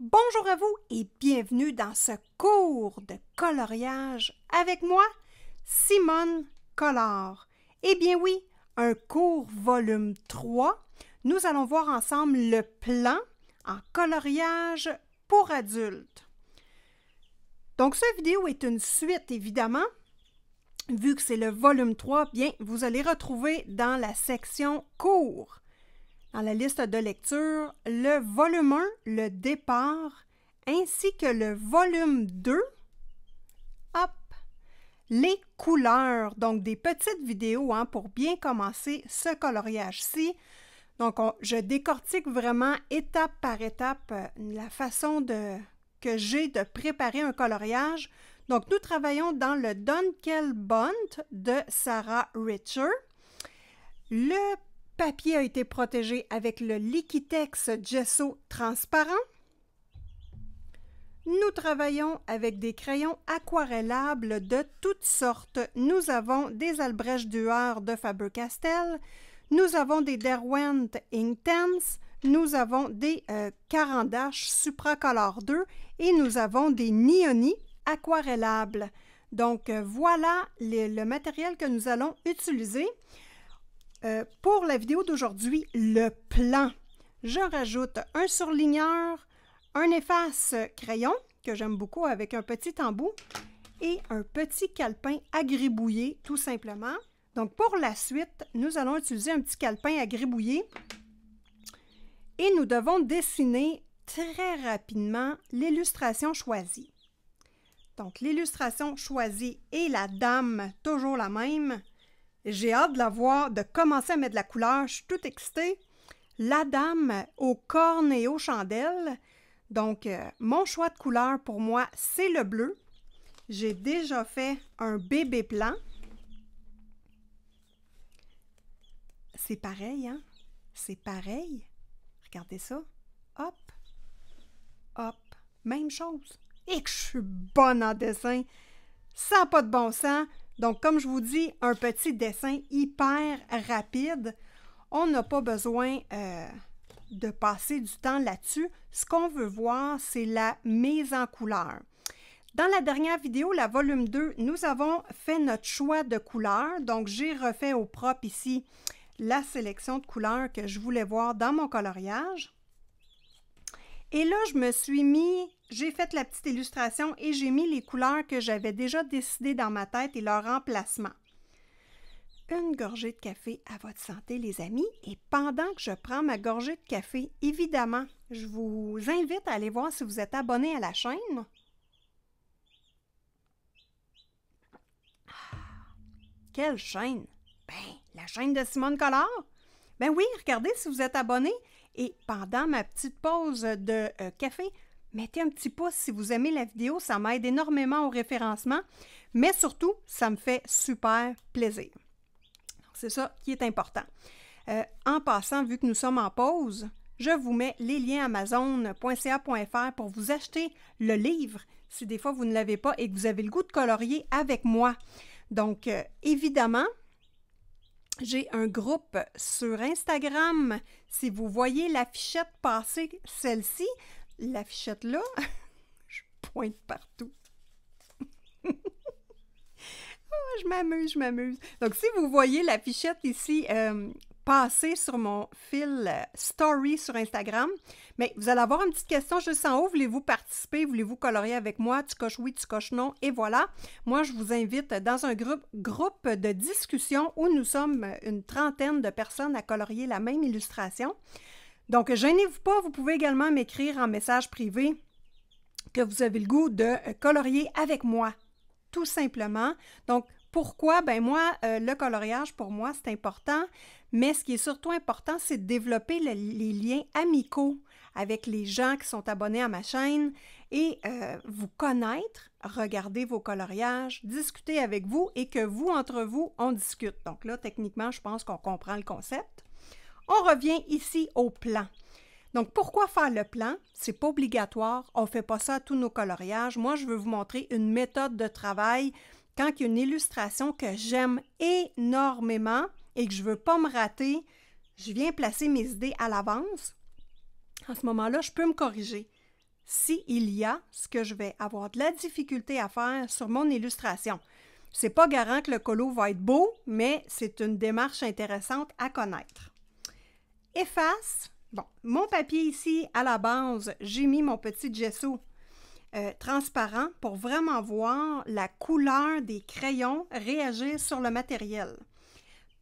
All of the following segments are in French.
Bonjour à vous et bienvenue dans ce cours de coloriage avec moi, Simone Colore. Eh bien oui, un cours volume 3. Nous allons voir ensemble le plan en coloriage pour adultes. Donc, cette vidéo est une suite, évidemment. Vu que c'est le volume 3, bien, vous allez retrouver dans la section cours. Dans la liste de lecture, le volume 1, le départ, ainsi que le volume 2, hop, les couleurs. Donc, des petites vidéos pour bien commencer ce coloriage-ci. Donc, je décortique vraiment étape par étape la façon que j'ai de préparer un coloriage. Donc, nous travaillons dans le Dunkelbunt de Sarah Richter. Le papier a été protégé avec le Liquitex Gesso transparent. Nous travaillons avec des crayons aquarellables de toutes sortes. Nous avons des Albrecht Dürer de Faber-Castell. Nous avons des Derwent Inktense. Nous avons des Caran d'Ache Supra Color 2. Et nous avons des Nioni aquarellables. Donc, voilà le matériel que nous allons utiliser. Pour la vidéo d'aujourd'hui, le plan, je rajoute un surligneur, un efface crayon, que j'aime beaucoup avec un petit embout, et un petit calepin à gribouiller, tout simplement. Donc, pour la suite, nous allons utiliser un petit calepin à gribouiller et nous devons dessiner très rapidement l'illustration choisie. Donc, l'illustration choisie et la dame, toujours la même. J'ai hâte de la voir, de commencer à mettre de la couleur. Je suis toute excitée. La dame aux cornes et aux chandelles. Donc, mon choix de couleur pour moi, c'est le bleu. J'ai déjà fait un bébé plan. C'est pareil, hein? C'est pareil. Regardez ça. Hop. Hop. Même chose. Et que je suis bonne en dessin. Ça n'a pas de bon sens. Donc, comme je vous dis, un petit dessin hyper rapide. On n'a pas besoin de passer du temps là-dessus. Ce qu'on veut voir, c'est la mise en couleur. Dans la dernière vidéo, la volume 2, nous avons fait notre choix de couleurs. Donc, j'ai refait au propre ici la sélection de couleurs que je voulais voir dans mon coloriage. Et là, je me suis mis... J'ai fait la petite illustration et j'ai mis les couleurs que j'avais déjà décidées dans ma tête et leur emplacement. Une gorgée de café à votre santé, les amis. Et pendant que je prends ma gorgée de café, évidemment, je vous invite à aller voir si vous êtes abonné à la chaîne. Ah, quelle chaîne? Ben, la chaîne de Simone Colore. Ben oui, regardez si vous êtes abonné. Et pendant ma petite pause de café, mettez un petit pouce si vous aimez la vidéo, ça m'aide énormément au référencement, mais surtout, ça me fait super plaisir. C'est ça qui est important. En passant, vu que nous sommes en pause, je vous mets les liens amazon.ca.fr pour vous acheter le livre, si des fois vous ne l'avez pas et que vous avez le goût de colorier avec moi. Donc, évidemment, j'ai un groupe sur Instagram. Si vous voyez la fichette passer, celle-ci, la fichette là, je pointe partout. Oh, je m'amuse, je m'amuse. Donc, si vous voyez la fichette ici passer sur mon fil story sur Instagram, mais vous allez avoir une petite question juste en haut. Voulez-vous participer? Voulez-vous colorier avec moi? Tu coches oui, tu coches non. Et voilà. Moi, je vous invite dans un groupe de discussion où nous sommes une trentaine de personnes à colorier la même illustration. Donc, gênez-vous pas, vous pouvez également m'écrire en message privé que vous avez le goût de colorier avec moi, tout simplement. Donc, pourquoi? Ben moi, le coloriage, pour moi, c'est important, mais ce qui est surtout important, c'est de développer les liens amicaux avec les gens qui sont abonnés à ma chaîne et vous connaître, regarder vos coloriages, discuter avec vous et que vous, entre vous, on discute. Donc là, techniquement, je pense qu'on comprend le concept. On revient ici au plan. Donc, pourquoi faire le plan? C'est pas obligatoire. On ne fait pas ça à tous nos coloriages. Moi, je veux vous montrer une méthode de travail quand il y a une illustration que j'aime énormément et que je ne veux pas me rater. Je viens placer mes idées à l'avance. En ce moment-là, je peux me corriger. s'il y a ce que je vais avoir de la difficulté à faire sur mon illustration. C'est pas garant que le colo va être beau, mais c'est une démarche intéressante à connaître. Efface. Bon, mon papier ici, à la base, j'ai mis mon petit gesso transparent pour vraiment voir la couleur des crayons réagir sur le matériel.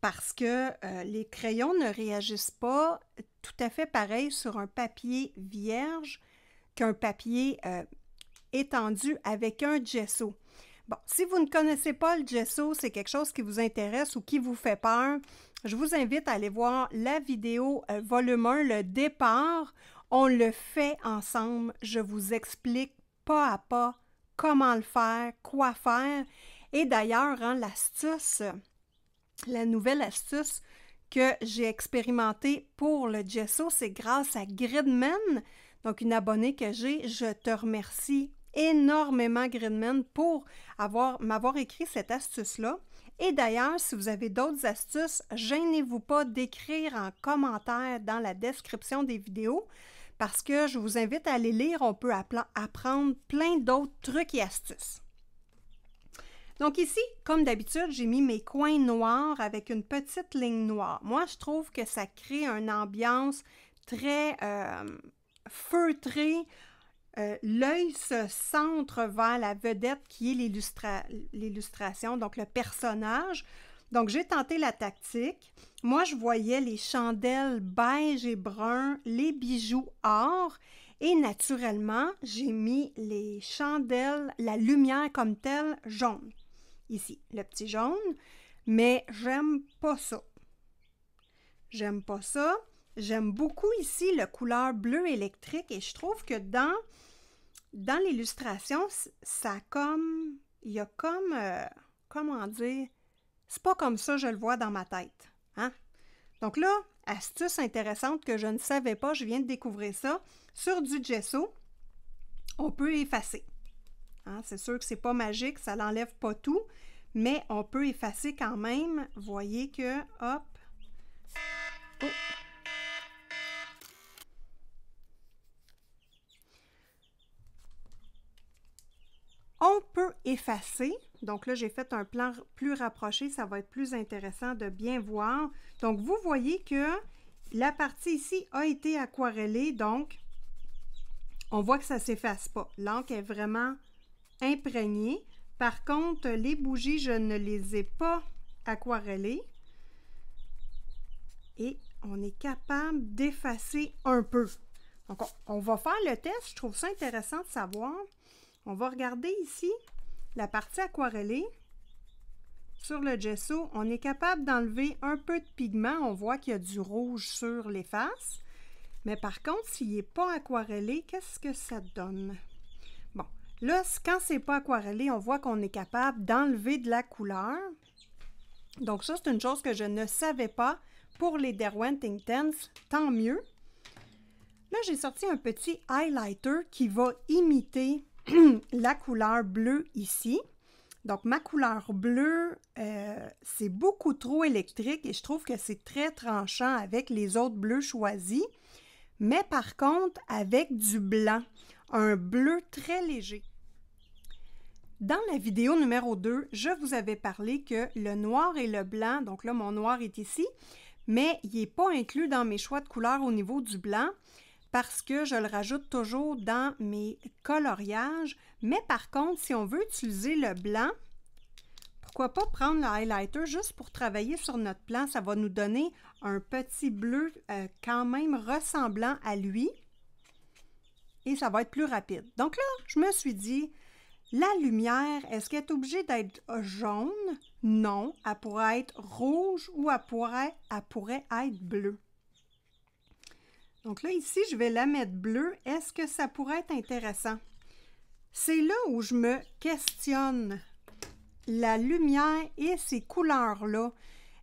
Parce que les crayons ne réagissent pas tout à fait pareil sur un papier vierge qu'un papier étendu avec un gesso. Bon, si vous ne connaissez pas le gesso, c'est quelque chose qui vous intéresse ou qui vous fait peur, je vous invite à aller voir la vidéo volume 1, le départ. On le fait ensemble. Je vous explique pas à pas comment le faire, quoi faire. Et d'ailleurs, hein, l'astuce, la nouvelle astuce que j'ai expérimentée pour le gesso, c'est grâce à Gridman, donc une abonnée que j'ai. Je te remercie énormément, Gridman, pour m'avoir écrit cette astuce-là. Et d'ailleurs, si vous avez d'autres astuces, gênez-vous pas d'écrire en commentaire dans la description des vidéos, parce que je vous invite à les lire, on peut apprendre plein d'autres trucs et astuces. Donc ici, comme d'habitude, j'ai mis mes coins noirs avec une petite ligne noire. Moi, je trouve que ça crée une ambiance très feutrée. L'œil se centre vers la vedette qui est l'illustration, donc le personnage. Donc, j'ai tenté la tactique. Moi, je voyais les chandelles beige et brun, les bijoux or. Et naturellement, j'ai mis les chandelles, la lumière comme telle, jaune. Ici, le petit jaune. Mais j'aime pas ça. J'aime pas ça. J'aime beaucoup ici la couleur bleu électrique et je trouve que dans l'illustration, ça comme... Il y a comme... comment dire? C'est pas comme ça je le vois dans ma tête. Hein? Donc là, astuce intéressante que je ne savais pas, je viens de découvrir ça. Sur du gesso, on peut effacer. Hein? C'est sûr que c'est pas magique, ça n'enlève pas tout, mais on peut effacer quand même. Voyez que... Hop! Oh. On peut effacer. Donc là, j'ai fait un plan plus rapproché. Ça va être plus intéressant de bien voir. Donc, vous voyez que la partie ici a été aquarellée. Donc, on voit que ça ne s'efface pas. L'encre est vraiment imprégnée. Par contre, les bougies, je ne les ai pas aquarellées. Et on est capable d'effacer un peu. Donc, on va faire le test. Je trouve ça intéressant de savoir. On va regarder ici la partie aquarellée. Sur le gesso, on est capable d'enlever un peu de pigment. On voit qu'il y a du rouge sur les faces. Mais par contre, s'il n'est pas aquarellé, qu'est-ce que ça donne? Bon, là, quand c'est pas aquarellé, on voit qu'on est capable d'enlever de la couleur. Donc ça, c'est une chose que je ne savais pas pour les Derwent Inktense. Tant mieux. Là, j'ai sorti un petit highlighter qui va imiter la couleur bleue ici. Donc, ma couleur bleue, c'est beaucoup trop électrique et je trouve que c'est très tranchant avec les autres bleus choisis. Mais par contre, avec du blanc, un bleu très léger. Dans la vidéo numéro 2, je vous avais parlé que le noir et le blanc, donc là, mon noir est ici, mais il n'est pas inclus dans mes choix de couleurs au niveau du blanc, parce que je le rajoute toujours dans mes coloriages. Mais par contre, si on veut utiliser le blanc, pourquoi pas prendre le highlighter juste pour travailler sur notre plan. Ça va nous donner un petit bleu quand même ressemblant à lui. Et ça va être plus rapide. Donc là, je me suis dit, la lumière, est-ce qu'elle est obligée d'être jaune? Non, elle pourrait être rouge ou elle pourrait être bleue. Donc là, ici, je vais la mettre bleue. Est-ce que ça pourrait être intéressant? C'est là où je me questionne. La lumière et ces couleurs-là.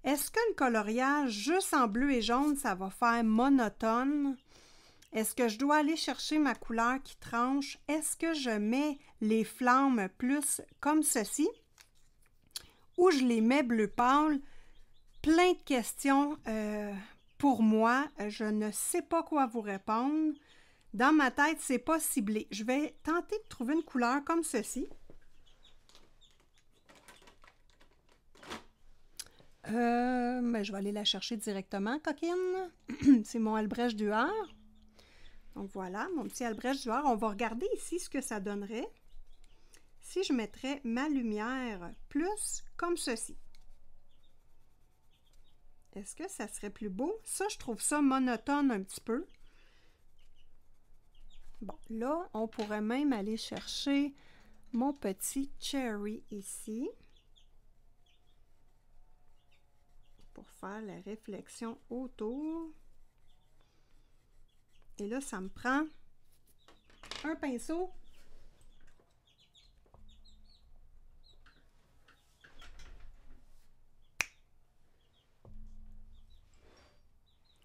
Est-ce que le coloriage juste en bleu et jaune, ça va faire monotone? Est-ce que je dois aller chercher ma couleur qui tranche? Est-ce que je mets les flammes plus comme ceci? Ou je les mets bleu pâle? Plein de questions... Pour moi, je ne sais pas quoi vous répondre. Dans ma tête, c'est pas ciblé. Je vais tenter de trouver une couleur comme ceci. Ben, je vais aller la chercher directement, coquine. C'est mon Albrecht Dürer. Donc voilà, mon petit Albrecht Dürer. On va regarder ici ce que ça donnerait si je mettrais ma lumière plus comme ceci. Est-ce que ça serait plus beau? Ça, je trouve ça monotone un petit peu. Bon, là, on pourrait même aller chercher mon petit cherry ici pour faire la réflexion autour. Et là, ça me prend un pinceau.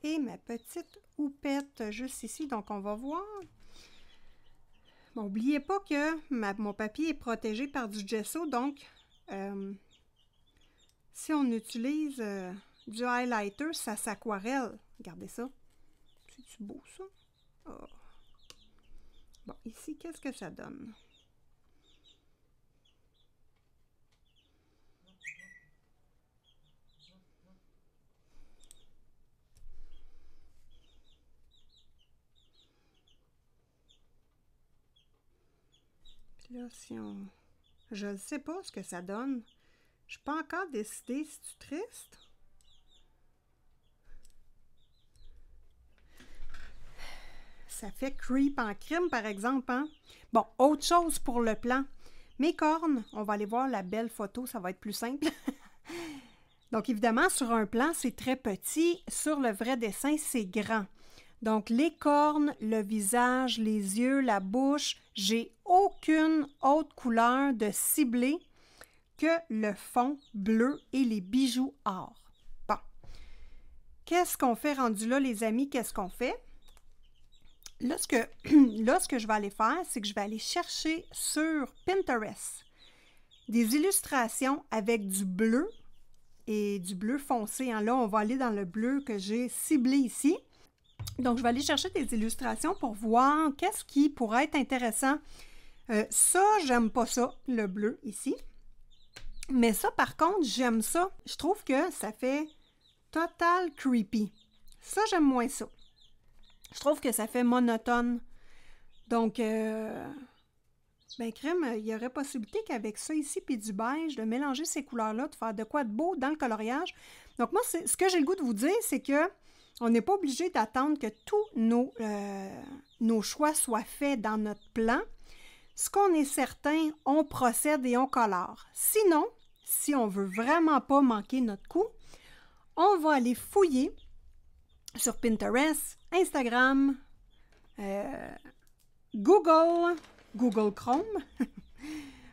Et ma petite houppette juste ici. Donc, on va voir. Bon, n'oubliez pas que mon papier est protégé par du gesso. Donc, si on utilise du highlighter, ça s'aquarelle. Regardez ça. C'est-tu beau, ça? Oh. Bon, ici, qu'est-ce que ça donne? Là, si on... Je ne sais pas ce que ça donne. Je n'ai pas encore décidé si tu tristes. Ça fait creep en crime, par exemple, hein? Bon, autre chose pour le plan. Mes cornes, on va aller voir la belle photo, ça va être plus simple. Donc, évidemment, sur un plan, c'est très petit. Sur le vrai dessin, c'est grand. Donc, les cornes, le visage, les yeux, la bouche, j'ai aucune autre couleur de ciblée que le fond bleu et les bijoux or. Bon. Qu'est-ce qu'on fait rendu là, les amis? Qu'est-ce qu'on fait? Là, ce que je vais aller faire, c'est que je vais aller chercher sur Pinterest des illustrations avec du bleu et du bleu foncé. Hein. Là, on va aller dans le bleu que j'ai ciblé ici. Donc, je vais aller chercher des illustrations pour voir qu'est-ce qui pourrait être intéressant. Ça, j'aime pas ça, le bleu ici. Mais ça, par contre, j'aime ça. Je trouve que ça fait total creepy. Ça, j'aime moins ça. Je trouve que ça fait monotone. Donc, ben crème, il y aurait possibilité qu'avec ça ici, puis du beige, de mélanger ces couleurs-là, de faire de quoi de beau dans le coloriage. Donc, moi, ce que j'ai le goût de vous dire, c'est que on n'est pas obligé d'attendre que tous nos choix soient faits dans notre plan. Ce qu'on est certain, on procède et on colore. Sinon, si on ne veut vraiment pas manquer notre coup, on va aller fouiller sur Pinterest, Instagram, Google Chrome,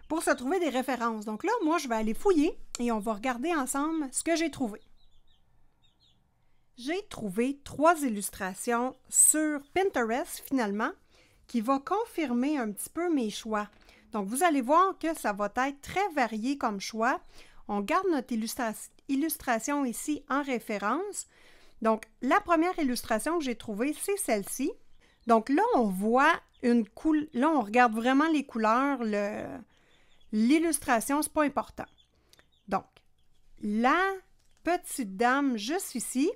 pour se trouver des références. Donc là, moi, je vais aller fouiller et on va regarder ensemble ce que j'ai trouvé. J'ai trouvé 3 illustrations sur Pinterest, finalement, qui va confirmer un petit peu mes choix. Donc, vous allez voir que ça va être très varié comme choix. On garde notre illustration ici en référence. Donc, la première illustration que j'ai trouvée, c'est celle-ci. Donc là, on voit une couleur. Là, on regarde vraiment les couleurs. L'illustration, c'est pas important. Donc, la petite dame juste ici,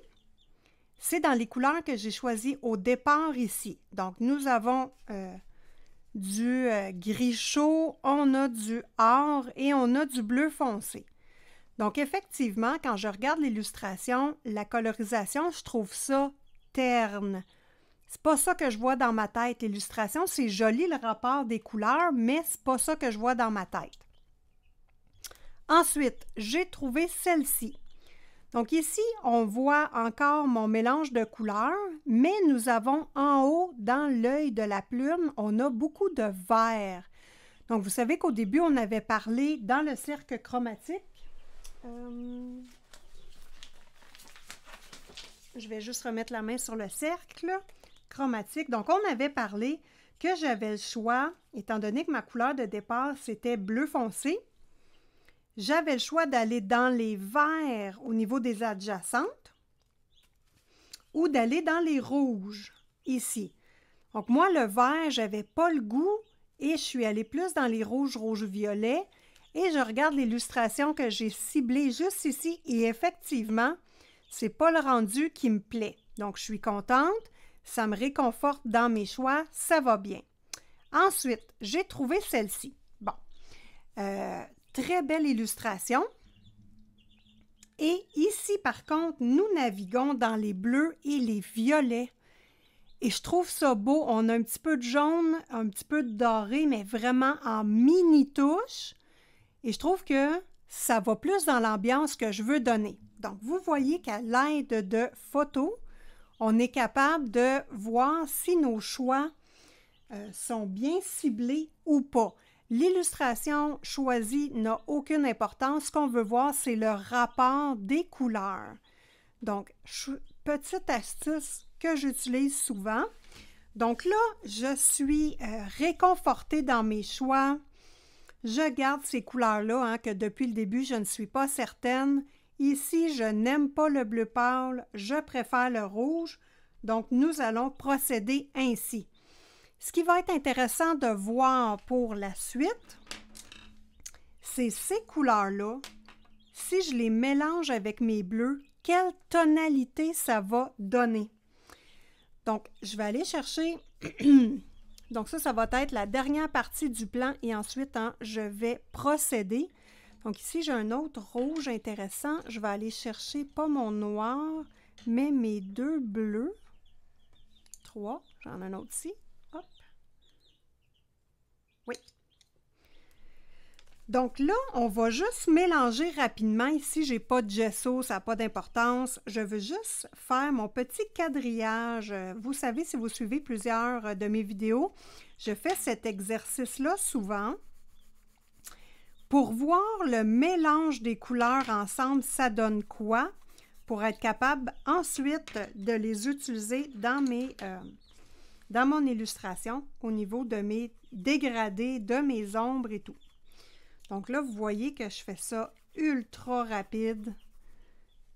c'est dans les couleurs que j'ai choisies au départ ici. Donc, nous avons du gris chaud, on a du or et on a du bleu foncé. Donc, effectivement, quand je regarde l'illustration, la colorisation, je trouve ça terne. C'est pas ça que je vois dans ma tête. L'illustration, c'est joli le rapport des couleurs, mais c'est pas ça que je vois dans ma tête. Ensuite, j'ai trouvé celle-ci. Donc ici, on voit encore mon mélange de couleurs, mais nous avons en haut, dans l'œil de la plume, on a beaucoup de vert. Donc vous savez qu'au début, on avait parlé dans le cercle chromatique. Je vais juste remettre la main sur le cercle chromatique. Donc on avait parlé que j'avais le choix, étant donné que ma couleur de départ, c'était bleu foncé. J'avais le choix d'aller dans les verts au niveau des adjacentes ou d'aller dans les rouges ici. Donc moi, le vert, j'avais pas le goût et je suis allée plus dans les rouges, rouge-violet. Et je regarde l'illustration que j'ai ciblée juste ici et effectivement, c'est pas le rendu qui me plaît. Donc, je suis contente, ça me réconforte dans mes choix, ça va bien. Ensuite, j'ai trouvé celle-ci. Bon, très belle illustration. Et ici, par contre, nous naviguons dans les bleus et les violets. Et je trouve ça beau. On a un petit peu de jaune, un petit peu de doré, mais vraiment en mini-touche. Et je trouve que ça va plus dans l'ambiance que je veux donner. Donc, vous voyez qu'à l'aide de photos, on est capable de voir si nos choix sont bien ciblés ou pas. L'illustration choisie n'a aucune importance. Ce qu'on veut voir, c'est le rapport des couleurs. Donc, petite astuce que j'utilise souvent. Donc là, je suis réconfortée dans mes choix. Je garde ces couleurs-là, hein, que depuis le début, je ne suis pas certaine. Ici, je n'aime pas le bleu pâle, je préfère le rouge. Donc, nous allons procéder ainsi. Ce qui va être intéressant de voir pour la suite, c'est ces couleurs-là. Si je les mélange avec mes bleus, quelle tonalité ça va donner? Donc, je vais aller chercher... Donc ça va être la dernière partie du plan et ensuite, hein, je vais procéder. Donc ici, j'ai un autre rouge intéressant. Je vais aller chercher, pas mon noir, mais mes deux bleus. Trois, j'en ai un autre ici. Hop. Oui. Donc là, on va juste mélanger rapidement. Ici, j'ai pas de gesso, ça n'a pas d'importance. Je veux juste faire mon petit quadrillage. Vous savez, si vous suivez plusieurs de mes vidéos, je fais cet exercice-là souvent pour voir le mélange des couleurs ensemble, ça donne quoi, pour être capable ensuite de les utiliser dans mon illustration au niveau de mes dégradés, de mes ombres et tout. Donc là, vous voyez que je fais ça ultra rapide.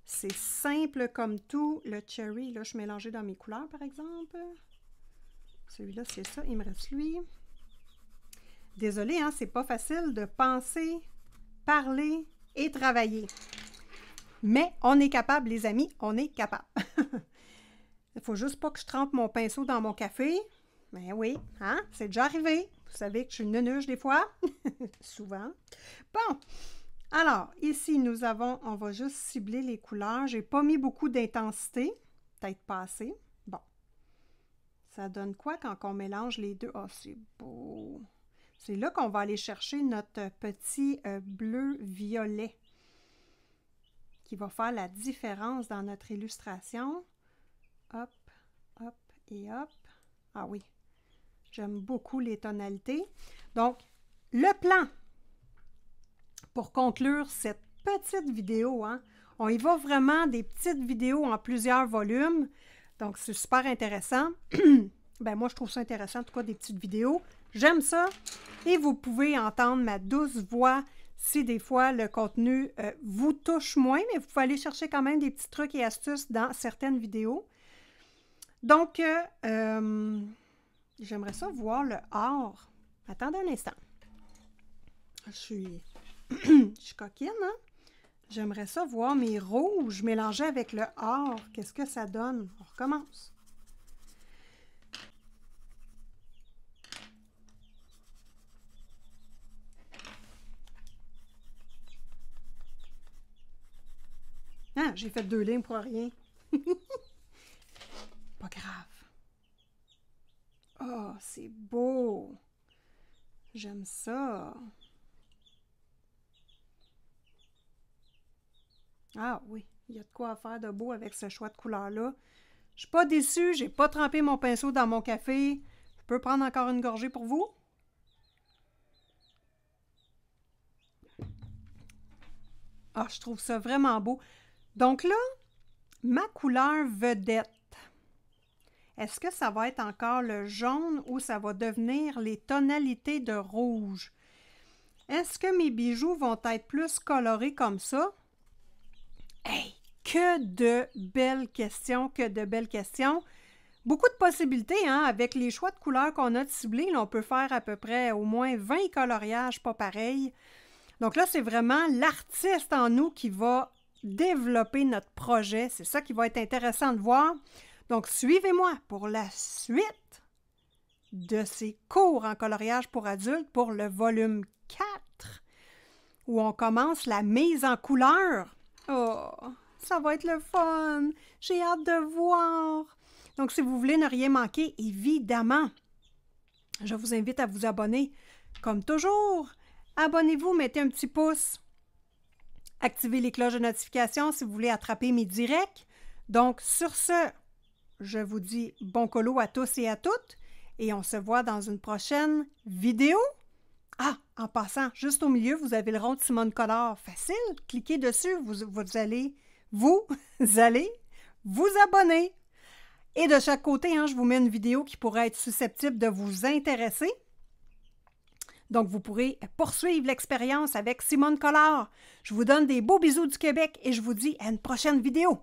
C'est simple comme tout. Le cherry, là, je mélangeais dans mes couleurs, par exemple. Celui-là, c'est ça. Il me reste lui. Désolée, hein, c'est pas facile de penser, parler et travailler. Mais on est capable, les amis, on est capable. Il faut juste pas que je trempe mon pinceau dans mon café. Ben oui, hein, c'est déjà arrivé. Vous savez que je suis une nunuche des fois, souvent. Bon, alors, ici, nous avons, on va juste cibler les couleurs. J'ai pas mis beaucoup d'intensité, peut-être pas assez. Bon, ça donne quoi quand on mélange les deux? Ah, c'est beau! C'est là qu'on va aller chercher notre petit bleu-violet qui va faire la différence dans notre illustration. Hop, hop et hop. Ah oui! J'aime beaucoup les tonalités. Donc, le plan, pour conclure cette petite vidéo, hein, on y va vraiment des petites vidéos en plusieurs volumes. Donc, c'est super intéressant. Ben moi, je trouve ça intéressant, en tout cas, des petites vidéos. J'aime ça. Et vous pouvez entendre ma douce voix si des fois le contenu vous touche moins, mais vous pouvez aller chercher quand même des petits trucs et astuces dans certaines vidéos. Donc, j'aimerais ça voir le or. Attendez un instant. Je suis coquine, hein? J'aimerais ça voir mes rouges mélangés avec le or. Qu'est-ce que ça donne? On recommence. Ah, j'ai fait deux lignes pour rien. Pas grave. Oh, c'est beau! J'aime ça! Ah oui, il y a de quoi faire de beau avec ce choix de couleur-là. Je suis pas déçue, j'ai pas trempé mon pinceau dans mon café. Je peux prendre encore une gorgée pour vous? Ah, je trouve ça vraiment beau. Donc là, ma couleur vedette. Est-ce que ça va être encore le jaune ou ça va devenir les tonalités de rouge? Est-ce que mes bijoux vont être plus colorés comme ça? Hey, que de belles questions, que de belles questions! Beaucoup de possibilités, hein? Avec les choix de couleurs qu'on a de ciblés, là, on peut faire à peu près au moins 20 coloriages pas pareils. Donc là, c'est vraiment l'artiste en nous qui va développer notre projet. C'est ça qui va être intéressant de voir. Donc, suivez-moi pour la suite de ces cours en coloriage pour adultes pour le volume 4, où on commence la mise en couleur. Oh, ça va être le fun! J'ai hâte de voir! Donc, si vous voulez ne rien manquer, évidemment, je vous invite à vous abonner. Comme toujours, abonnez-vous, mettez un petit pouce. Activez les cloches de notification si vous voulez attraper mes directs. Donc, sur ce, je vous dis bon colo à tous et à toutes. Et on se voit dans une prochaine vidéo. Ah, en passant, juste au milieu, vous avez le rond de Simone Colore. Facile, cliquez dessus, vous allez vous abonner. Et de chaque côté, hein, je vous mets une vidéo qui pourrait être susceptible de vous intéresser. Donc, vous pourrez poursuivre l'expérience avec Simone Colore. Je vous donne des beaux bisous du Québec et je vous dis à une prochaine vidéo.